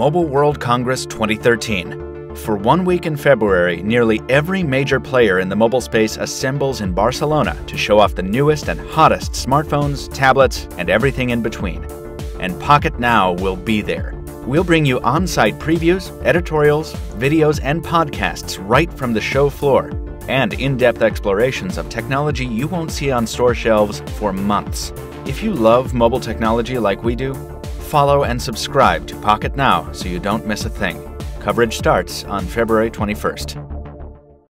Mobile World Congress 2013. For 1 week in February, nearly every major player in the mobile space assembles in Barcelona to show off the newest and hottest smartphones, tablets, and everything in between. And Pocketnow will be there. We'll bring you on-site previews, editorials, videos, and podcasts right from the show floor, and in-depth explorations of technology you won't see on store shelves for months. If you love mobile technology like we do, follow and subscribe to Pocketnow so you don't miss a thing. Coverage starts on February 21st.